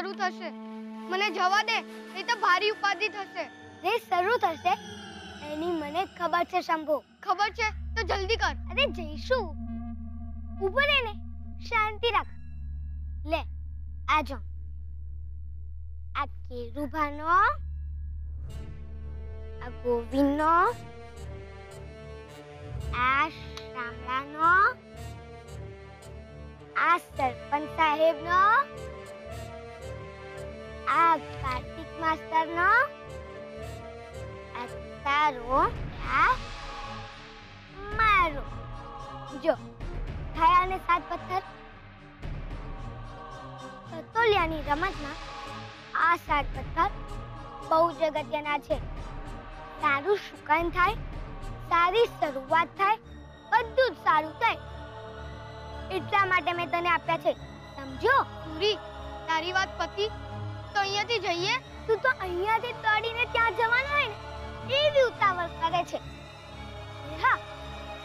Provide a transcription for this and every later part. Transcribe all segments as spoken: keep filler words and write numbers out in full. શરૂ થશે. મને જવા દે, નહીં તો ભારી ઉપાધિ થશે. રે શરૂ થશે એની મને ખબર છે શંભુ. ખબર છે તો જલ્દી કર. અરે જઈશું. ઊભો રે ને, શાંતિ રાખ. લે આજો આ કેરુભાનો, આ ગોવિંદનો, આ શામળાનો, આ સરપંચ સાહેબનો, આ કાર્તિક માસ્તરનો, આ તારો, આ મારો. જો થયા ને સાત પથ્થર. સતોલિયાની રમતમાં આ સાત પથ્થર બહુ જ અગત્યના છે. સારું સુકાન થાય, સારી શરૂઆત થાય, બધું જ સારું થાય. એટલા માટે મેં તને આપ્યા છે, સમજો? સુરી, તારી વાત પતી તો અહીંયાથી જઈએ. તું તો અહીંયાથી તોડીને ત્યાં જવાનું હોય ને એવી ઉતાવળ કરે છે. હા,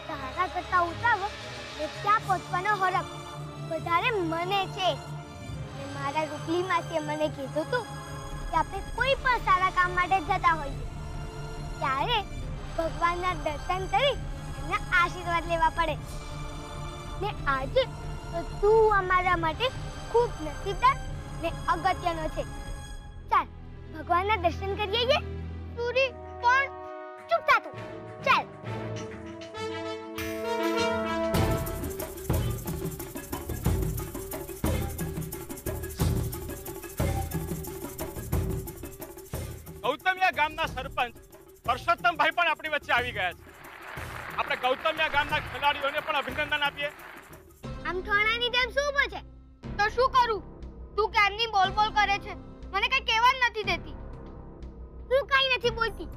તારા કરતા ઉતાવળ ને ત્યાં પહોંચવાનો હરખ વધારે મને છે. મારા રૂપલી માસીએ મને કીધું તું કે આપણે કોઈ પણ સારા કામ માટે જતા હોઈએ ત્યારે ભગવાનના દર્શન કરી એના આશીર્વાદ લેવા પડે. ને આજે તો તું અમારા માટે ખૂબ નસીબદાર ને અગત્યનો છે. ચાલ ભગવાનના દર્શન કરી આવીએ. સુરી પણ ચૂપ થા તું. ચાલ. ગૌતમિયા ગામના સરપંચ પરસોત્તમ ભાઈ પણ આપણી વચ્ચે આવી ગયા છે. આપણે ગૌતમિયા ગામના ખેલાડીઓને પણ અભિનંદન આપીએ. આમ થોડાની જેમ શું બોલે તો શું કરું? તું કેમની બોલ બોલ કરે છે? મને કઈ કહેવા નથી દેતી. હું કઈ નથી બોલતી,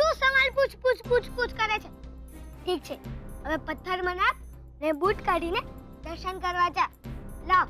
તું સવાલ પૂછ પૂછ પૂછ પૂછ કરે છે. ઠીક છે, હવે પથ્થર મને આપ ને બૂટ કાઢીને દર્શન કરવા જા. લાવ.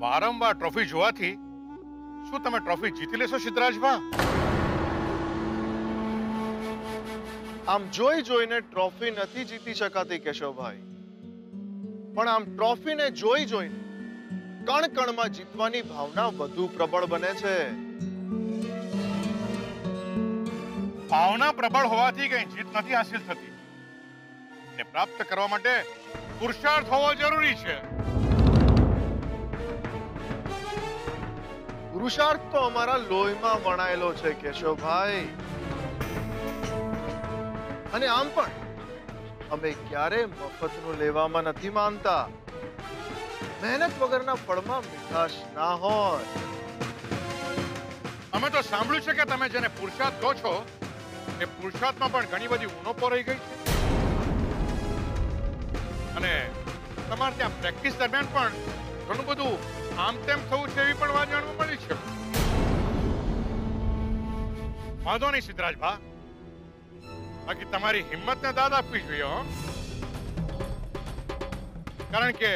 વારંવાર ટ્રોફી જોવાથી શું તમે ટ્રોફી જીતી લેશો સિદ્ધરાજમાં? આમ જોઈ જોઈને ટ્રોફી નથી જીતી શકાતી કેશવભાઈ, પણ આમ ટ્રોફીને જોઈ જોઈને કણ કણમાં જીતવાની ભાવના વધુ પ્રબળ બને છે. ભાવના પ્રબળ હોવાથી કઈ જીત નથી હાસિલ થતી. ને પ્રાપ્ત કરવા માટે પુરુષાર્થ હોવો જરૂરી છે. પુરુષાર્થ તો અમારા લોહીમાં વણાયેલો છે કેશવભાઈ. અને આમ પણ અમે ક્યારે મફતનું લેવામાં નથી માનતા. મહેનત વગરના ફળમાં મીઠાશ ના હોય. અમે તો સાંભળ્યું છે કે તમે જેને પુરુષાર્થ કહો છો એ પુરુષાર્થમાં પણ ઘણી બધી ઉણપો રહી ગઈ છે. અને તમારે ત્યાં પ્રેક્ટિસ દરમિયાન પણ ઘણું બધું આમ તેમ થવું છે એવી પણ વાત જાણવા મળી છે. વાંધો નહીં સિદ્ધરાજ ભા, બાકી તમારી હિંમતને દાદ આપવી જોઈએ. કારણ કે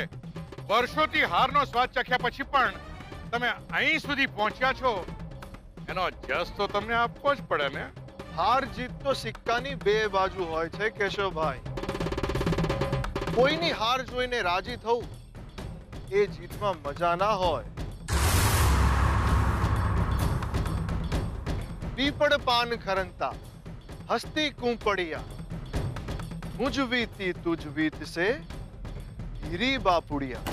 વર્ષોથી હારનો સ્વાદ ચાખ્યા પછી પણ તમે અહીં સુધી પહોંચ્યા છો એનો જસ તો તમને આપવો જ પડે ને. હાર જીત તો સિક્કાની બે બાજુ હોય છે કેશવભાઈ. કોઈની હાર જોઈને રાજી થવું એ જીતમાં મજા ના હોય. પીપળ પાન ખરંતા હસ્તી કુંપડિયા મુજ વીતી તુજ વીત સે हीरी बापुड़िया.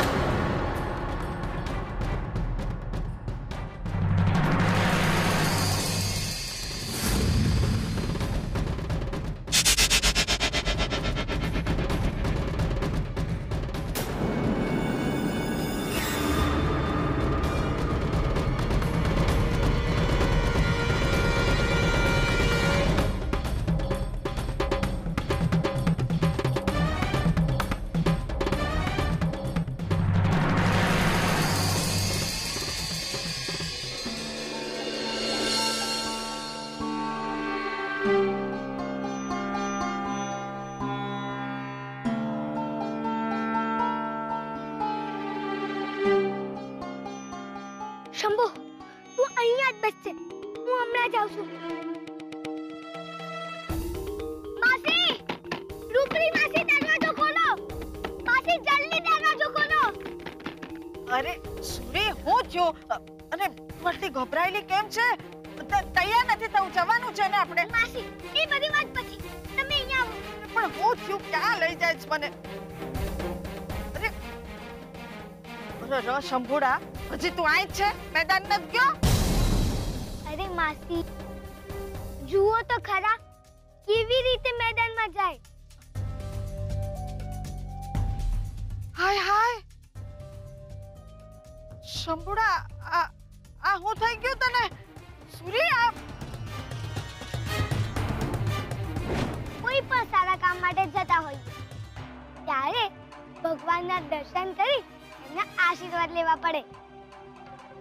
શંભુડા હજી તું આય છે મેદાન ન ગયો. અરે માસી જુઓ તો ખરા કેવી રીતે મેદાનમાં જાય. હાય હાય શંભુડા આ આ હું થઈ ગયું તને. સુરી આ કોઈ પણ સારા કામ માટે જતા હોય ત્યારે ભગવાનના દર્શન કરી आशीर्वाद लेवा पड़े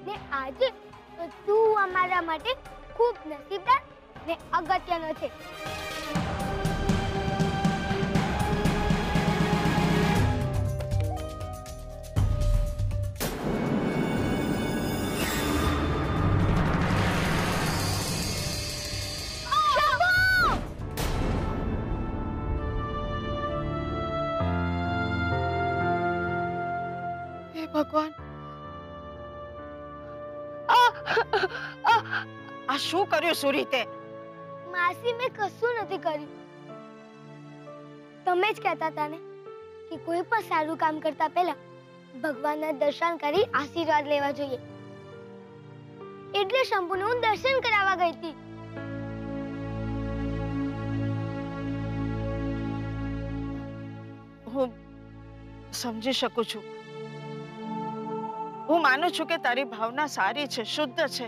ने आज तो तू हमारा माटे खूब नसीबदार ने अगत्यनो छे. भगवान आ आ आ शू करियो सूरी ते. मासी मैं कशु नथी करी. तमे ज कहता था ने कि कोई पण सारू काम करता पहला भगवान ना दर्शन करी आशीर्वाद लेवा जोईए एटले शंभु ने हूँ दर्शन करावा गई थी. हूँ समझी शकू छू. હું માનું છું કે તારી ભાવના સારી છે શુદ્ધ છે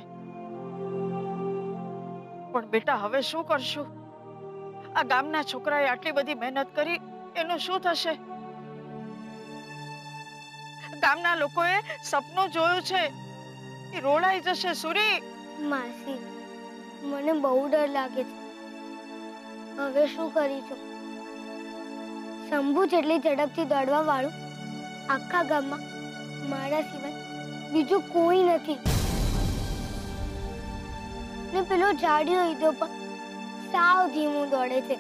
પણ બેટા હવે શું કરશું. આ ગામના છોકરાએ આટલી બધી મહેનત કરી એનું શું થશે. ગામના લોકોએ સપનું જોયું છે એ રોડાઈ જશે. સુરી માસી મને બહુ ડર લાગે છે હવે શું કરીશું. શંભુ જેટલી ઝડપથી દોડવા વાળું આખા ગામમાં મારા સિવાય બીજું કોઈ નથી ને પેલો જાડિયો ઈદો પણ સાવ ધીમો દોડે છે.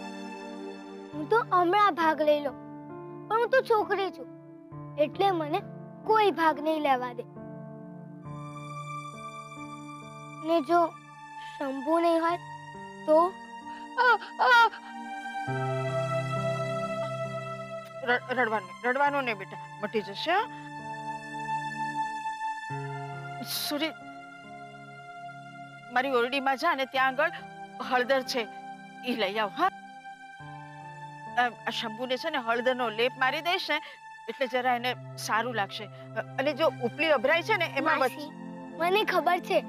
હું તો હમણાં ભાગ લઈ લો પણ હું તો છોકરી છું એટલે મને કોઈ ભાગ નહીં લેવા દે. ને જો શંભુ નહીં હોય તો રડવાનું રડવાનું નહીં બેટા મટી જશે. સુરી મારી ઓરડીમાં જા ને ત્યાં આગળ હળદર છે એ લઈ આવ. હા શંભુને છે ને હળદરનો લેપ મારી દઈશ ને એટલે જરા એને સારું લાગશે. અને જો ઉપલી અભરાય છે ને એમાં મને ખબર છે.